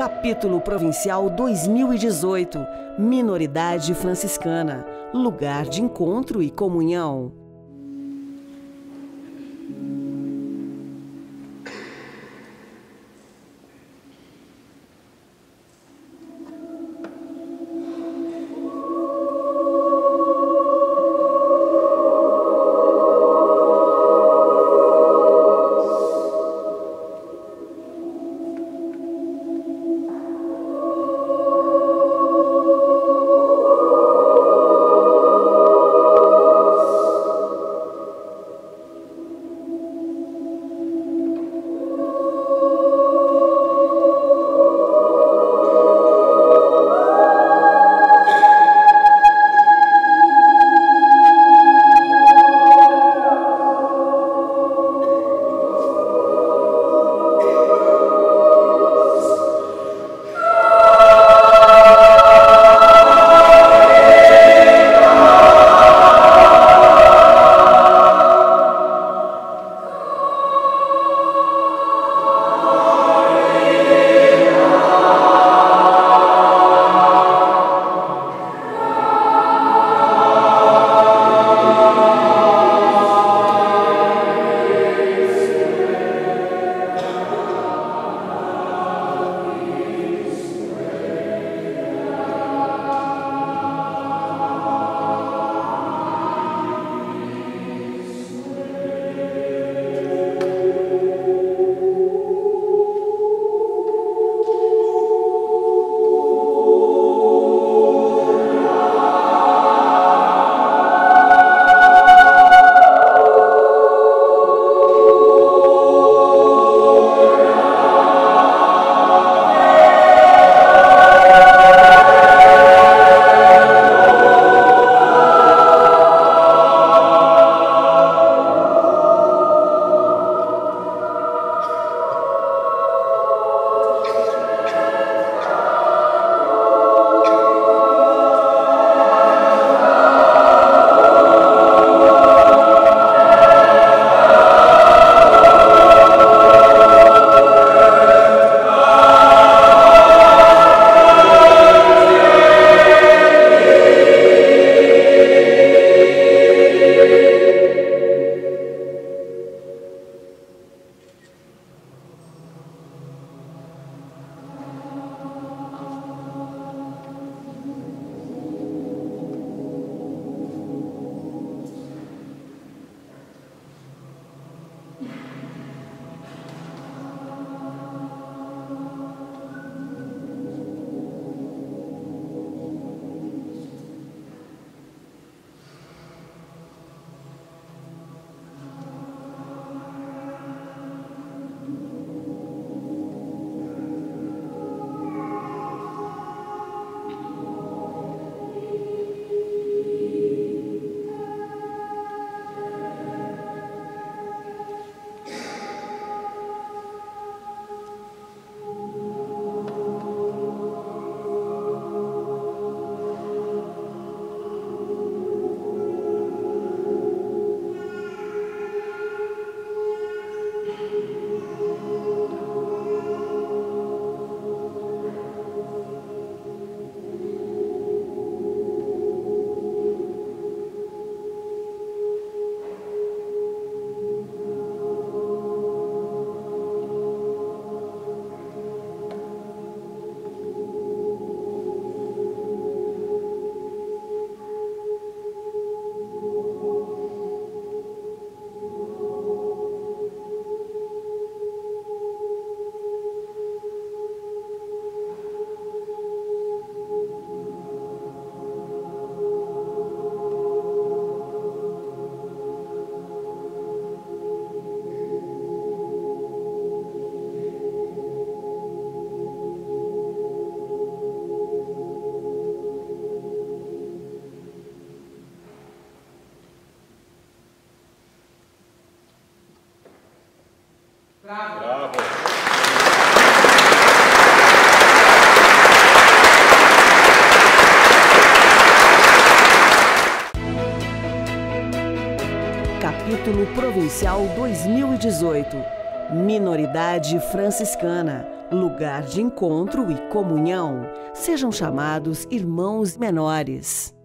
Capítulo Provincial 2018, Minoridade Franciscana, lugar de encontro e comunhão. Capítulo Provincial 2018, Minoridade Franciscana, lugar de encontro e comunhão, sejam chamados irmãos menores.